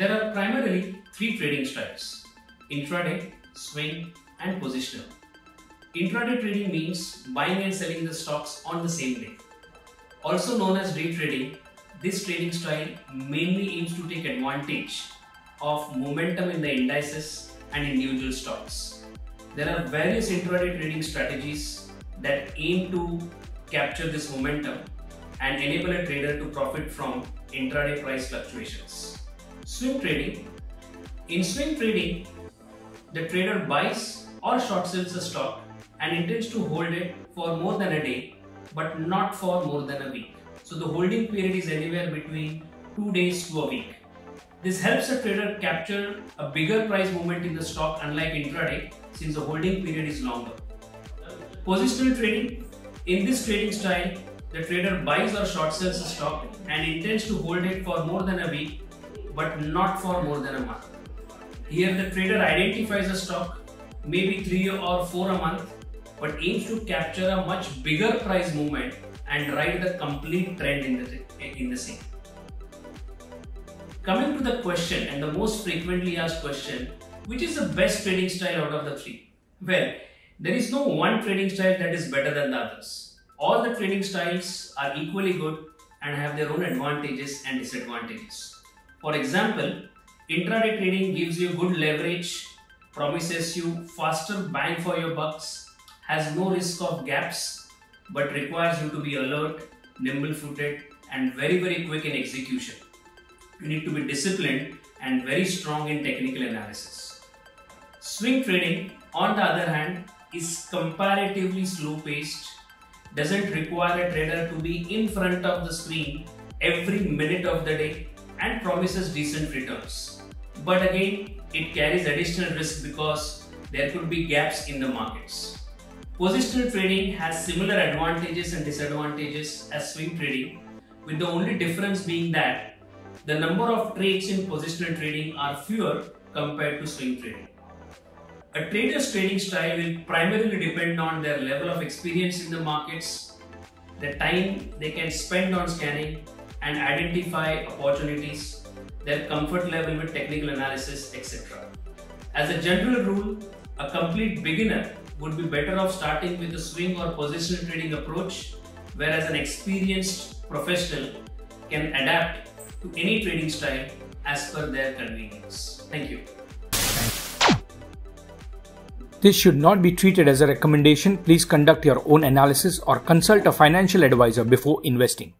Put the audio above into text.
There are primarily three trading styles: intraday, swing and positional. Intraday trading means buying and selling the stocks on the same day. Also known as day trading, this trading style mainly aims to take advantage of momentum in the indices and individual stocks. There are various intraday trading strategies that aim to capture this momentum and enable a trader to profit from intraday price fluctuations. Swing trading. In swing trading, the trader buys or short sells a stock and intends to hold it for more than a day, but not for more than a week. So the holding period is anywhere between 2 days to a week. This helps a trader capture a bigger price movement in the stock, unlike intraday, since the holding period is longer. Positional trading. In this trading style, the trader buys or short sells a stock and intends to hold it for more than a week, but not for more than a month. Here the trader identifies a stock, maybe 3 or 4 a month, but aims to capture a much bigger price movement and ride the complete trend in the same. Coming to the question and the most frequently asked question, which is the best trading style out of the three? Well, there is no one trading style that is better than the others. All the trading styles are equally good and have their own advantages and disadvantages. For example, intraday trading gives you good leverage, promises you faster bang for your bucks, has no risk of gaps, but requires you to be alert, nimble-footed and very quick in execution. You need to be disciplined and very strong in technical analysis. Swing trading, on the other hand, is comparatively slow-paced, doesn't require a trader to be in front of the screen every minute of the day and promises decent returns. But again, it carries additional risk because there could be gaps in the markets. Positional trading has similar advantages and disadvantages as swing trading, with the only difference being that the number of trades in positional trading are fewer compared to swing trading. A trader's trading style will primarily depend on their level of experience in the markets, the time they can spend on scanning and identify opportunities, their comfort level with technical analysis, etc. As a general rule, a complete beginner would be better off starting with a swing or positional trading approach, whereas an experienced professional can adapt to any trading style as per their convenience. Thank you. This should not be treated as a recommendation. Please conduct your own analysis or consult a financial advisor before investing.